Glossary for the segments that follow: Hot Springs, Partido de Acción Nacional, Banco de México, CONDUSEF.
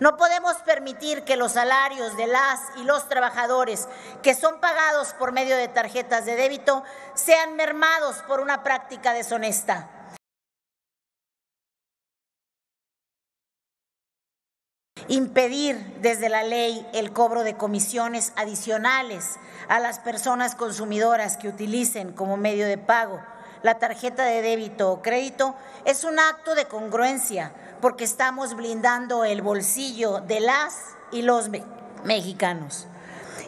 No podemos permitir que los salarios de las y los trabajadores que son pagados por medio de tarjetas de débito sean mermados por una práctica deshonesta. Impedir desde la ley el cobro de comisiones adicionales a las personas consumidoras que utilicen como medio de pago la tarjeta de débito o crédito es un acto de congruencia, porque estamos blindando el bolsillo de las y los mexicanos.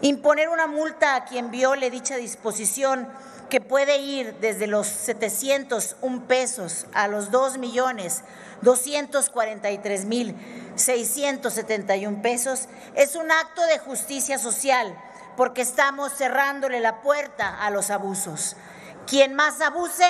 Imponer una multa a quien viole dicha disposición, que puede ir desde los 701 pesos a los 2.243.671 pesos, es un acto de justicia social, porque estamos cerrándole la puerta a los abusos. Quien más abuse,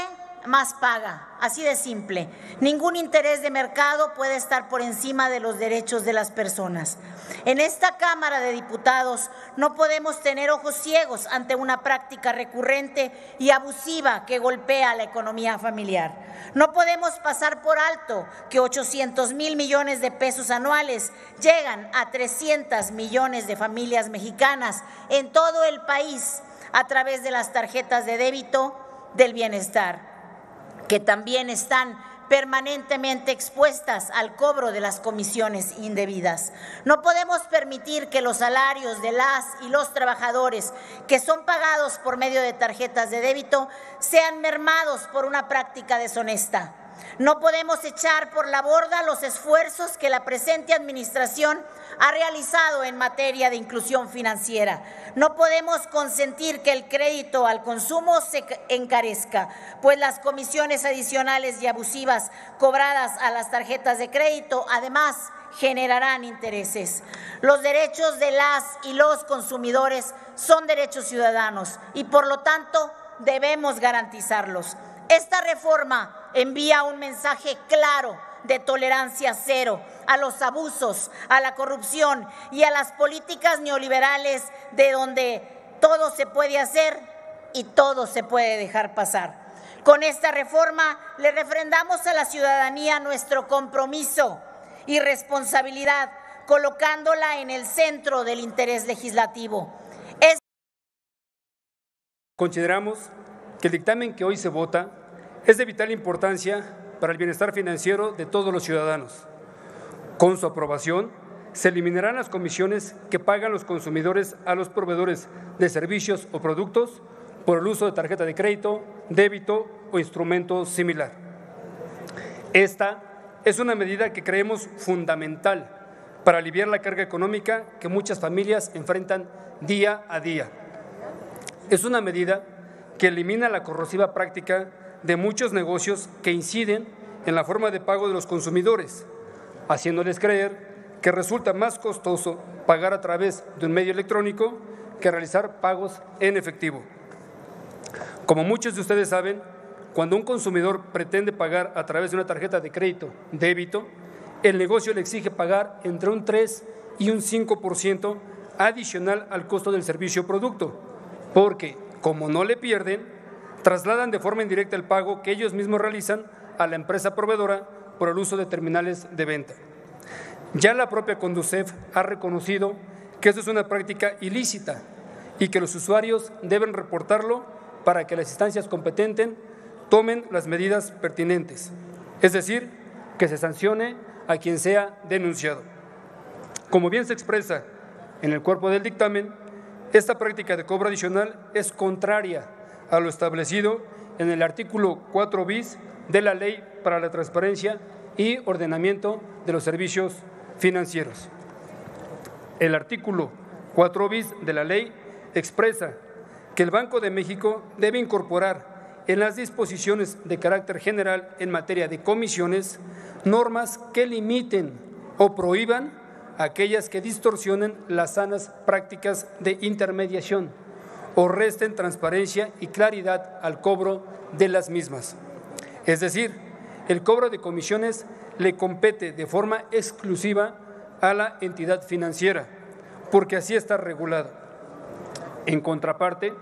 más paga. Así de simple. Ningún interés de mercado puede estar por encima de los derechos de las personas. En esta Cámara de Diputados no podemos tener ojos ciegos ante una práctica recurrente y abusiva que golpea la economía familiar. No podemos pasar por alto que 800,000 millones de pesos anuales llegan a 300 millones de familias mexicanas en todo el país a través de las tarjetas de débito del bienestar, que también están permanentemente expuestas al cobro de las comisiones indebidas. No podemos permitir que los salarios de las y los trabajadores que son pagados por medio de tarjetas de débito sean mermados por una práctica deshonesta. No podemos echar por la borda los esfuerzos que la presente administración ha realizado en materia de inclusión financiera. No podemos consentir que el crédito al consumo se encarezca, pues las comisiones adicionales y abusivas cobradas a las tarjetas de crédito, además, generarán intereses. Los derechos de las y los consumidores son derechos ciudadanos y, por lo tanto, debemos garantizarlos. Esta reforma envía un mensaje claro de tolerancia cero a los abusos, a la corrupción y a las políticas neoliberales, de donde todo se puede hacer y todo se puede dejar pasar. Con esta reforma le refrendamos a la ciudadanía nuestro compromiso y responsabilidad, colocándola en el centro del interés legislativo. Consideramos que el dictamen que hoy se vota es de vital importancia para el bienestar financiero de todos los ciudadanos. Con su aprobación, se eliminarán las comisiones que pagan los consumidores a los proveedores de servicios o productos por el uso de tarjeta de crédito, débito o instrumento similar. Esta es una medida que creemos fundamental para aliviar la carga económica que muchas familias enfrentan día a día. Es una medida que elimina la corrosiva práctica de muchos negocios que inciden en la forma de pago de los consumidores, haciéndoles creer que resulta más costoso pagar a través de un medio electrónico que realizar pagos en efectivo. Como muchos de ustedes saben, cuando un consumidor pretende pagar a través de una tarjeta de crédito, débito, el negocio le exige pagar entre un 3 y un 5% adicional al costo del servicio o producto, porque como no le pierden, trasladan de forma indirecta el pago que ellos mismos realizan a la empresa proveedora por el uso de terminales de venta. Ya la propia CONDUSEF ha reconocido que esto es una práctica ilícita y que los usuarios deben reportarlo para que las instancias competentes tomen las medidas pertinentes, es decir, que se sancione a quien sea denunciado. Como bien se expresa en el cuerpo del dictamen, esta práctica de cobro adicional es contraria a lo establecido en el artículo 4 bis de la Ley para la Transparencia y Ordenamiento de los Servicios Financieros. El artículo 4 bis de la ley expresa que el Banco de México debe incorporar en las disposiciones de carácter general en materia de comisiones normas que limiten o prohíban aquellas que distorsionen las sanas prácticas de intermediación o resten transparencia y claridad al cobro de las mismas. Es decir, el cobro de comisiones le compete de forma exclusiva a la entidad financiera, porque así está regulado. En contraparte,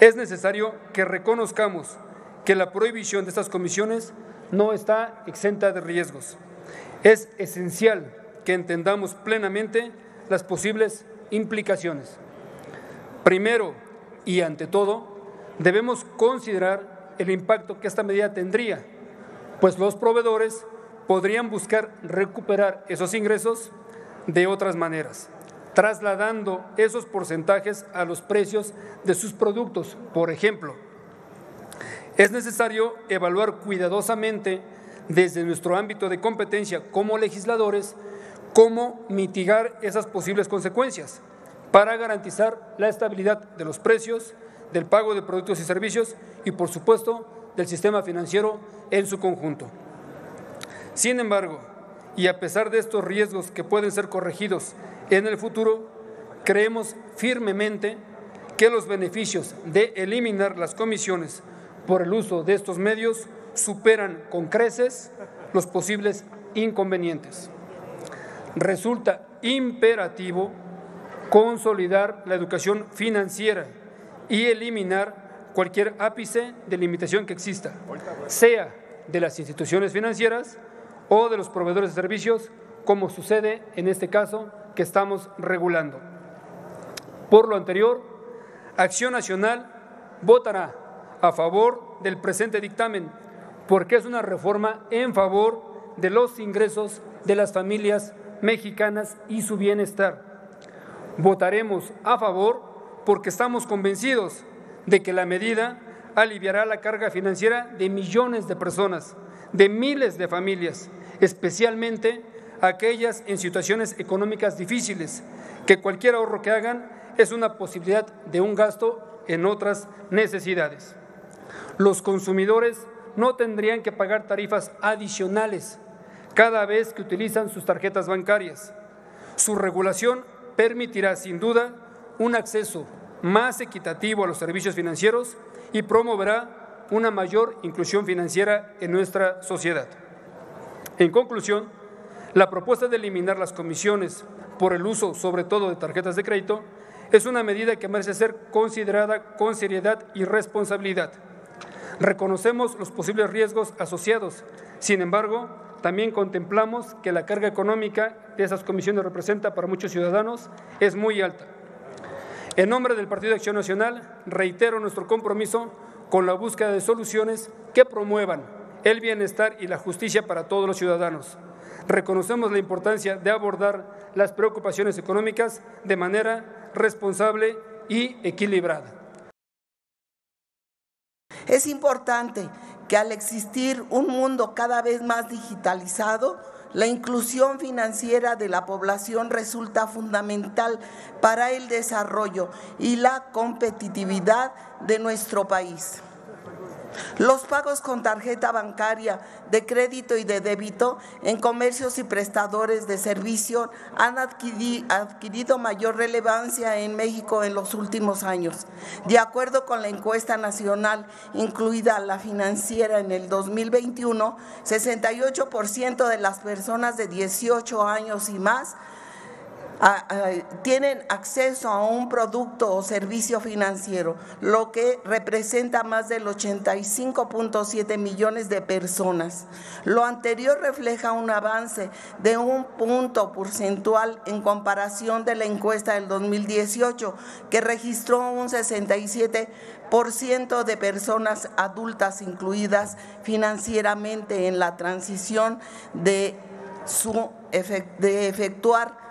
es necesario que reconozcamos que la prohibición de estas comisiones no está exenta de riesgos. Es esencial que entendamos plenamente las posibles implicaciones. Primero y ante todo, debemos considerar el impacto que esta medida tendría, pues los proveedores podrían buscar recuperar esos ingresos de otras maneras, trasladando esos porcentajes a los precios de sus productos. Por ejemplo, es necesario evaluar cuidadosamente desde nuestro ámbito de competencia como legisladores cómo mitigar esas posibles consecuencias para garantizar la estabilidad de los precios, del pago de productos y servicios y, por supuesto, del sistema financiero en su conjunto. Sin embargo, y a pesar de estos riesgos que pueden ser corregidos en el futuro, creemos firmemente que los beneficios de eliminar las comisiones por el uso de estos medios superan con creces los posibles inconvenientes. Resulta imperativo consolidar la educación financiera y eliminar cualquier ápice de limitación que exista, sea de las instituciones financieras o de los proveedores de servicios, como sucede en este caso que estamos regulando. Por lo anterior, Acción Nacional votará a favor del presente dictamen, porque es una reforma en favor de los ingresos de las familias mexicanas y su bienestar. Votaremos a favor porque estamos convencidos de que la medida aliviará la carga financiera de millones de personas, de miles de familias, especialmente aquellas en situaciones económicas difíciles, que cualquier ahorro que hagan es una posibilidad de un gasto en otras necesidades. Los consumidores no tendrían que pagar tarifas adicionales cada vez que utilizan sus tarjetas bancarias. Su regulación permitirá, sin duda, un acceso más equitativo a los servicios financieros y promoverá una mayor inclusión financiera en nuestra sociedad. En conclusión, la propuesta de eliminar las comisiones por el uso, sobre todo, de tarjetas de crédito, es una medida que merece ser considerada con seriedad y responsabilidad. Reconocemos los posibles riesgos asociados, sin embargo, también contemplamos que la carga económica de esas comisiones representa para muchos ciudadanos es muy alta. En nombre del Partido de Acción Nacional, reitero nuestro compromiso con la búsqueda de soluciones que promuevan el bienestar y la justicia para todos los ciudadanos. Reconocemos la importancia de abordar las preocupaciones económicas de manera responsable y equilibrada. Es importante que al existir un mundo cada vez más digitalizado, la inclusión financiera de la población resulta fundamental para el desarrollo y la competitividad de nuestro país. Los pagos con tarjeta bancaria de crédito y de débito en comercios y prestadores de servicio han adquirido mayor relevancia en México en los últimos años. De acuerdo con la encuesta nacional, incluida la financiera en el 2021, 68% de las personas de 18 años y más tienen acceso a un producto o servicio financiero, lo que representa más del 85.7 millones de personas. Lo anterior refleja un avance de 1 punto porcentual en comparación de la encuesta del 2018, que registró un 67% de personas adultas incluidas financieramente en la transición de efectuar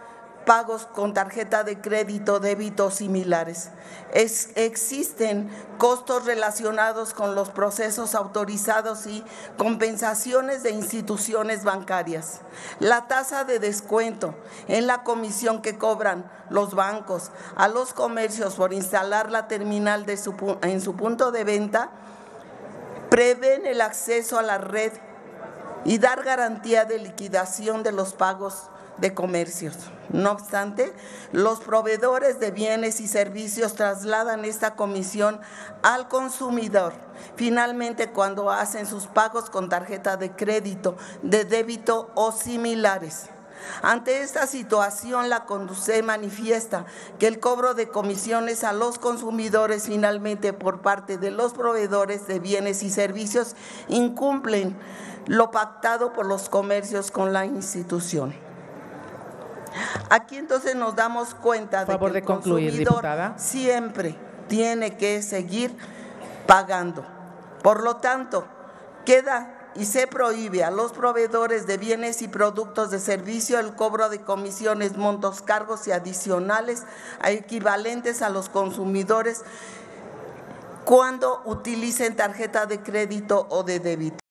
pagos con tarjeta de crédito, débitos similares. Existen costos relacionados con los procesos autorizados y compensaciones de instituciones bancarias. La tasa de descuento en la comisión que cobran los bancos a los comercios por instalar la terminal en su punto de venta prevén el acceso a la red y dar garantía de liquidación de los pagos de comercios. No obstante, los proveedores de bienes y servicios trasladan esta comisión al consumidor. Finalmente, cuando hacen sus pagos con tarjeta de crédito, de débito o similares. Ante esta situación, la CONDUSEF manifiesta que el cobro de comisiones a los consumidores finalmente por parte de los proveedores de bienes y servicios incumplen lo pactado por los comercios con la institución. Aquí entonces nos damos cuenta de que el consumidor siempre tiene que seguir pagando. Por lo tanto, queda y se prohíbe a los proveedores de bienes y productos de servicio el cobro de comisiones, montos, cargos y adicionales equivalentes a los consumidores cuando utilicen tarjeta de crédito o de débito.